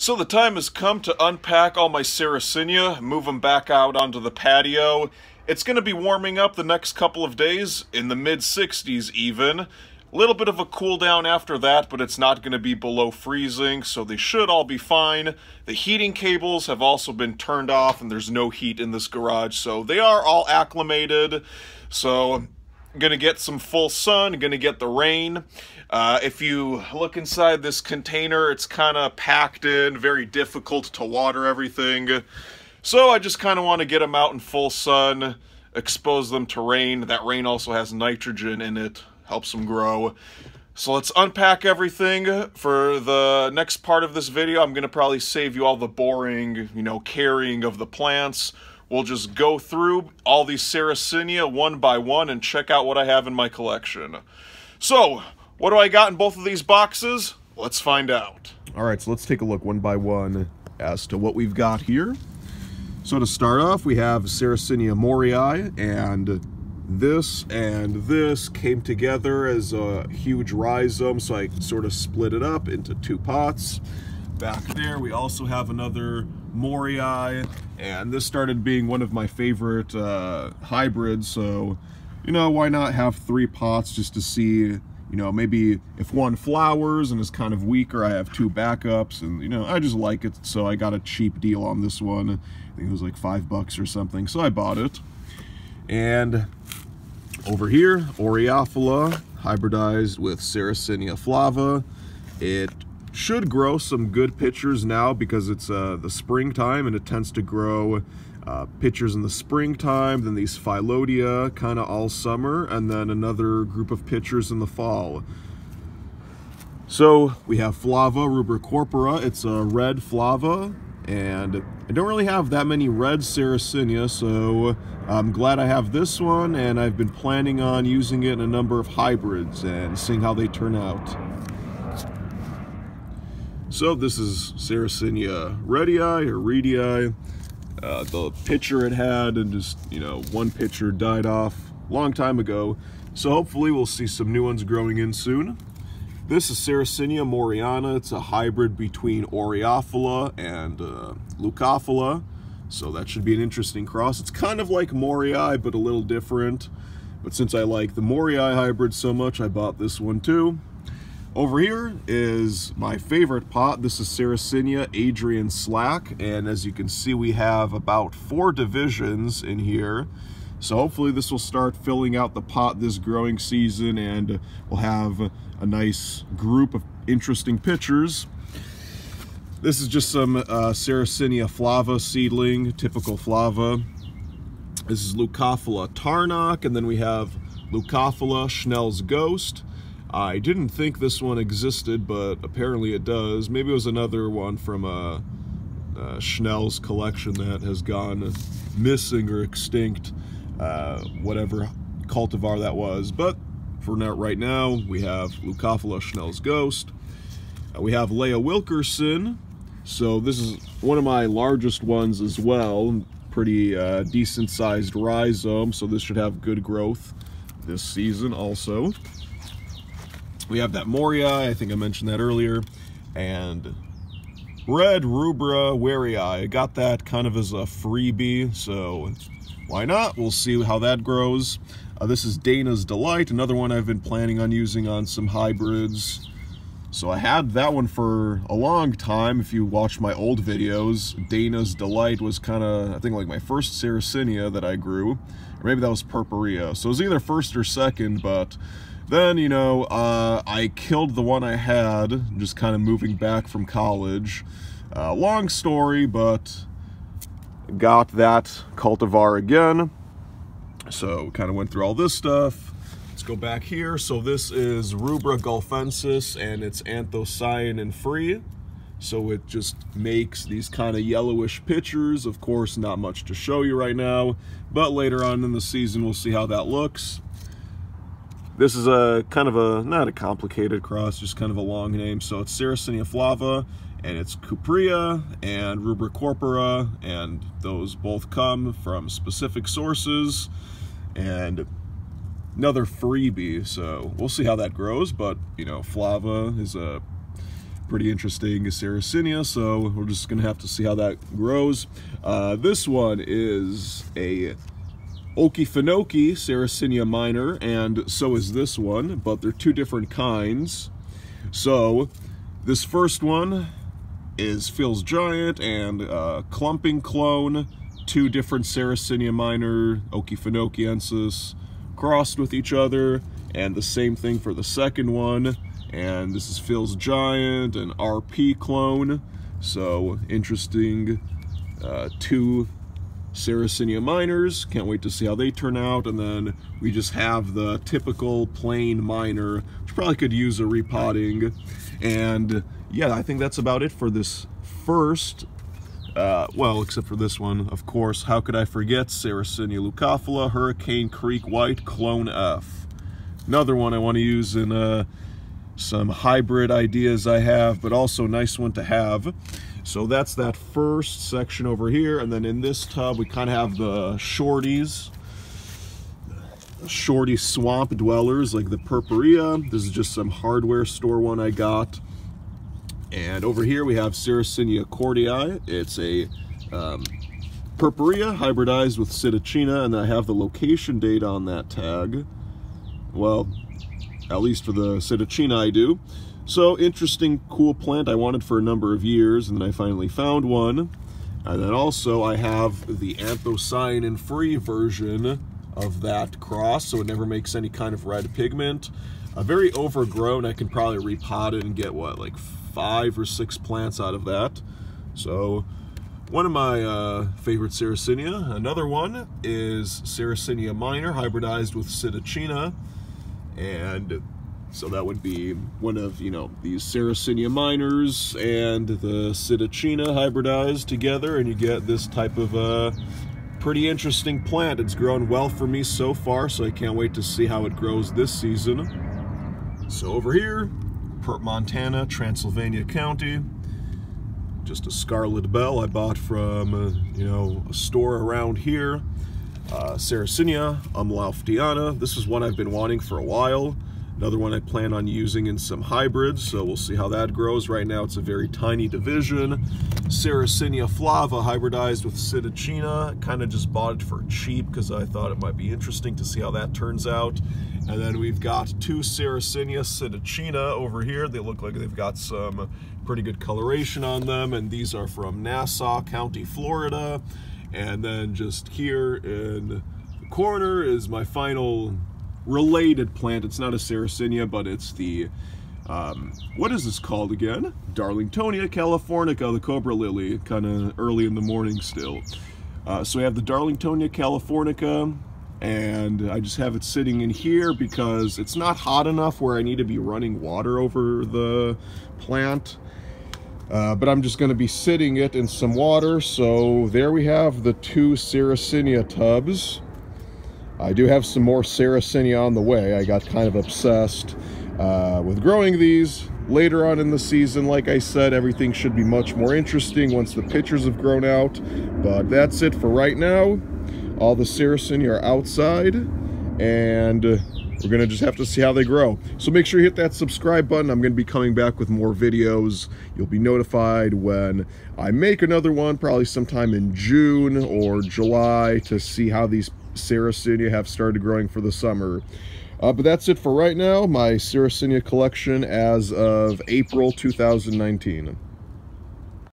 So the time has come to unpack all my Sarracenia, move them back out onto the patio. It's going to be warming up the next couple of days, in the mid-60s even. A little bit of a cool down after that, but it's not going to be below freezing, so they should all be fine. The heating cables have also been turned off, and there's no heat in this garage, so they are all acclimated. So gonna get some full sun, gonna get the rain. If you look inside this container, it's kind of packed in, very difficult to water everything. So I just kind of want to get them out in full sun, expose them to rain. That rain also has nitrogen in it, helps them grow. So let's unpack everything. For the next part of this video, I'm gonna probably save you all the boring, you know, carrying of the plants. We'll just go through all these Sarracenia one by one and check out what I have in my collection. So, what do I got in both of these boxes? Let's find out. All right, so let's take a look one by one as to what we've got here. So to start off, we have Sarracenia moorei, and this came together as a huge rhizome, so I sort of split it up into two pots. Back there, we also have another moorei, and this started being one of my favorite hybrids, so, you know, why not have three pots just to see, you know, maybe if one flowers and is kind of weaker, I have two backups, and, you know, I just like it, so I got a cheap deal on this one. I think it was like $5 or something, so I bought it. And over here, Oreophila, hybridized with Sarracenia flava. It should grow some good pitchers now because it's the springtime, and it tends to grow pitchers in the springtime, then these phyllodia kind of all summer, and then another group of pitchers in the fall. So we have Flava Rubricorpora. It's a red flava, and I don't really have that many red Sarracenia, so I'm glad I have this one, and I've been planning on using it in a number of hybrids and seeing how they turn out. So this is Sarracenia redii, or redii. The pitcher it had, and just, you know, one pitcher died off a long time ago. So hopefully we'll see some new ones growing in soon. This is Sarracenia moriana. It's a hybrid between Oreophila and leucophylla. So that should be an interesting cross. It's kind of like moorei, but a little different. But since I like the moorei hybrid so much, I bought this one too. Over here is my favorite pot. This is Sarracenia Adrian Slack, and as you can see, we have about four divisions in here. So hopefully this will start filling out the pot this growing season, and we'll have a nice group of interesting pitchers. This is just some Sarracenia flava seedling, typical flava. This is leucophylla Tarnok, and then we have leucophylla Schnell's Ghost. I didn't think this one existed, but apparently it does. Maybe it was another one from Schnell's collection that has gone missing or extinct, whatever cultivar that was. But for right now, we have leucophylla Schnell's Ghost. We have Leah wilkerson. So this is one of my largest ones as well. Pretty decent sized rhizome, so this should have good growth this season also. We have that moorei, I think I mentioned that earlier, and red rubra Warii. I got that kind of as a freebie, so why not? We'll see how that grows. This is Dana's Delight, another one I've been planning on using on some hybrids. So I had that one for a long time. If you watch my old videos, Dana's Delight was kind of, I think, like my first Sarracenia that I grew, or maybe that was Purpurea. So it was either first or second, but then, you know, I killed the one I had, just kind of moving back from college. Long story, but got that cultivar again. So kind of went through all this stuff. Let's go back here. So this is Rubra golfensis, and it's anthocyanin free. So it just makes these kind of yellowish pitchers. Of course, not much to show you right now, but later on in the season, we'll see how that looks. This is a kind of a, not a complicated cross, just kind of a long name. So it's Sarracenia flava, and it's Cuprea and Rubricorpora, and those both come from specific sources. And another freebie, so we'll see how that grows. But, you know, flava is a pretty interesting Sarracenia, so we're just gonna have to see how that grows. This one is a Okefenokee Sarracenia minor, and so is this one, but they're two different kinds. So this first one is Phil's Giant and clumping clone, two different Sarracenia minor Okefenokeeensis crossed with each other, and the same thing for the second one. And this is Phil's Giant, an RP clone, so interesting two Sarracenia minors. Can't wait to see how they turn out. And then we just have the typical plain minor, which probably could use a repotting. And yeah, I think that's about it for this first, well, except for this one, of course. How could I forget Sarracenia leucophylla Hurricane Creek White Clone F? Another one I want to use in some hybrid ideas I have, but also a nice one to have. So that's that first section over here, and then in this tub we kind of have the shorties, shorty swamp dwellers like the purpurea. This is just some hardware store one I got. And over here we have Sarracenia courtii. It's a purpurea hybridized with psittacina, and I have the location date on that tag. Well, at least for the psittacina I do. So interesting, cool plant I wanted for a number of years, and then I finally found one. And then also I have the anthocyanin-free version of that cross, so it never makes any kind of red pigment. Very overgrown. I can probably repot it and get, what, like 5 or 6 plants out of that. So one of my favorite Sarracenia. Another one is Sarracenia minor, hybridized with psittacina. And so that would be one of, you know, these Sarracenia minors and the psittacina hybridized together, and you get this type of pretty interesting plant. It's grown well for me so far, so I can't wait to see how it grows this season. So over here, Pert, Montana, Transylvania County. Just a Scarlet Bell I bought from, you know, a store around here. Sarracenia umlauftiana. This is one I've been wanting for a while. Another one I plan on using in some hybrids, so we'll see how that grows. Right now it's a very tiny division. Sarracenia flava hybridized with psittacina. Kind of just bought it for cheap because I thought it might be interesting to see how that turns out. And then we've got two Sarracenia psittacina over here. They look like they've got some pretty good coloration on them, and these are from Nassau County, Florida. And then just here in the corner is my final related plant. It's not a Sarracenia, but it's the, what is this called again? Darlingtonia Californica, the cobra lily, kind of early in the morning still. So I have the Darlingtonia Californica, and I just have it sitting in here because it's not hot enough where I need to be running water over the plant. But I'm just going to be sitting it in some water. So there we have the two Sarracenia tubs. I do have some more Sarracenia on the way. I got kind of obsessed with growing these. Later on in the season, like I said, everything should be much more interesting once the pitchers have grown out. But that's it for right now. All the Sarracenia are outside, and we're going to just have to see how they grow. So make sure you hit that subscribe button. I'm going to be coming back with more videos. You'll be notified when I make another one, probably sometime in June or July, to see how these Sarracenia have started growing for the summer. But that's it for right now. My Sarracenia collection as of April 2019.